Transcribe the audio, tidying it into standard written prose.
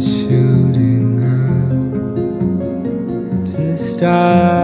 Shooting up to stars.